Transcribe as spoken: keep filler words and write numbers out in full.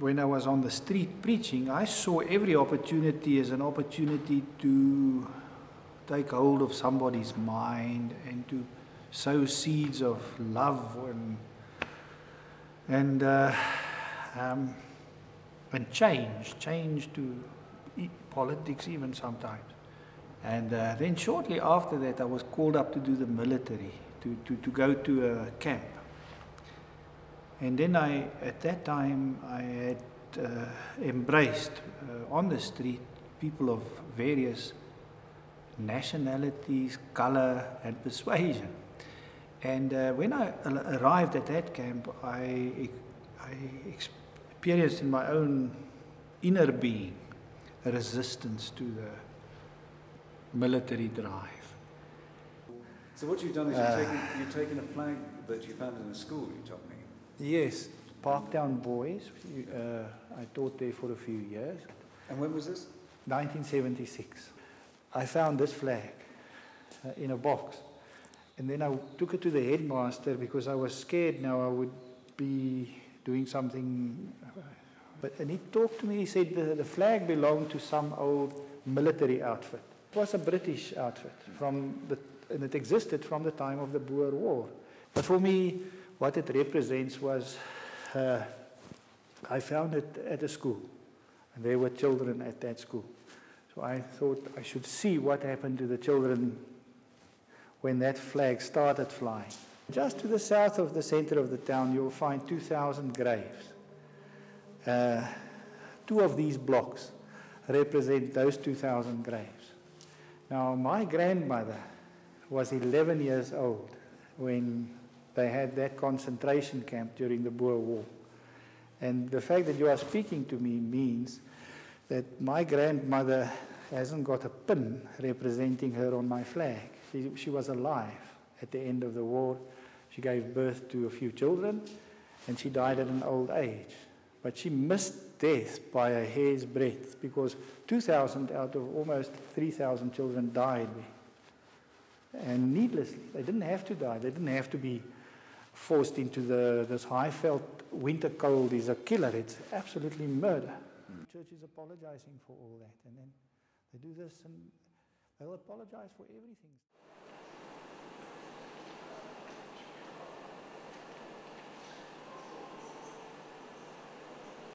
when I was on the street preaching, I saw every opportunity as an opportunity to take hold of somebody's mind and to sow seeds of love and and uh, um, and change, change to politics even sometimes. And uh, then shortly after that, I was called up to do the military, to, to, to go to a camp. And then I, at that time, I had uh, embraced uh, on the street people of various nationalities, color and persuasion. And uh, when I arrived at that camp, I, I experienced in my own inner being a resistance to the military drive. So what you've done is uh, you've, taken, you've taken a flag that you found in a school, you told me. Yes, Parktown Boys. Uh, I taught there for a few years. And when was this? nineteen seventy-six. I found this flag uh, in a box. And then I took it to the headmaster because I was scared now I would be doing something. But, and he talked to me, he said the, the flag belonged to some old military outfit. It was a British outfit, from the, and it existed from the time of the Boer War. But for me, what it represents was, uh, I found it at a school, and there were children at that school. So I thought I should see what happened to the children when that flag started flying. Just to the south of the center of the town, you'll find two thousand graves. Uh, two of these blocks represent those two thousand graves. Now, my grandmother was eleven years old when they had that concentration camp during the Boer War. And the fact that you are speaking to me means that my grandmother hasn't got a pin representing her on my flag. She, she was alive at the end of the war. She gave birth to a few children, and she died at an old age. But she missed death by a hair's breadth because two thousand out of almost three thousand children died. And needlessly, they didn't have to die. They didn't have to be forced into the, this high-felt winter cold is a killer. It's absolutely murder. Mm. Church is apologizing for all that. And then they do this and they'll apologize for everything.